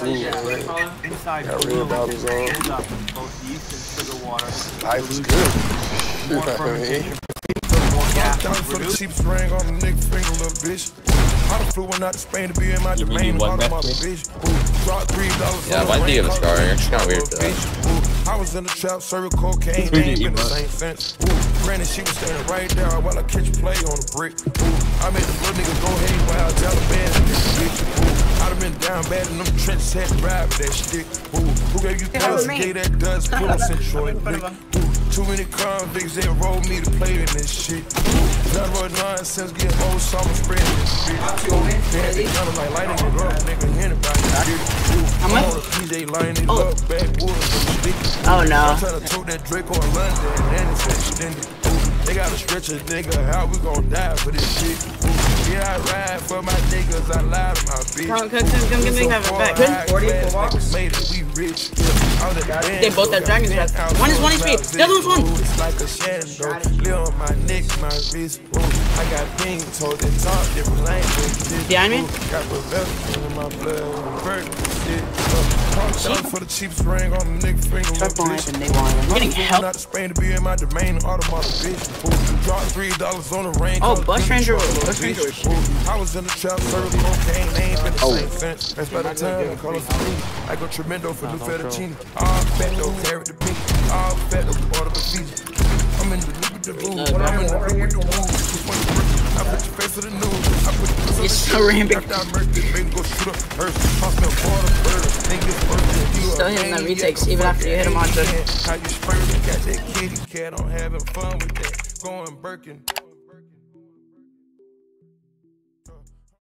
Got rid of bottles on. Life's good. You know what I mean? Down for the cheapest ring on the nigga finger, little bitch. I flew one out to Spain to be in my domain. Yeah, my D of a scar. It's kind of weird though. I was in the trap, serving cocaine. In the same fence. Granted, she was standing right there while I catch play on the brick. I made the little nigga go ahead while Taliban. I'd have been down bad in them trenches, had to ride with that shit. Who gave you thugs? Gave that does pull us in Troy. Too many convicts that rolled me to play in this shit. None of our nonsense get old, so I'm spreading this shit. They had the gun like lighting it up, nigga, anybody. I'm a PJ lining it up, bad boys with the stick. Oh no. I'm trying to tote that Draco in London and it's extended. They gotta stretch a nigga out, we gon' die for this shit. Yeah, I ride for my niggas, I lie to my bitch. Come on, come give me that back. Good, 40 for walks. Made it, we rich. They both have dragon's breath. One is 1 HP, the other one's 1. It's like a shadow, live on my neck, my wrist. I got things told and talk different languages. Behind me? Got revelation in my blood on the bird and shit. Talk down for the cheapest ring on the nigga finger. I'm getting help. Not Spain to be in my domain, automatic bitch. Drop $3 on the ring. Oh, Bush Ranger. Bush Ranger. I was in the trap, serving cocaine, ain't been the same since. That's by the time call us me. I go tremendo for the fettuccine. All fat though, carry the pink. All fat though, order the feet. I'm in the loop with the blue. When I'm in the loop with the blue, I put your face to the news. I put your face to the news. After I murdered this, baby, go shoot up first. Toss me a water bird. Think it's worth it. You still hitting the retakes, even after you hit him on the. How you spray, got that kitty cat, I'm having fun with that. Going Birkin.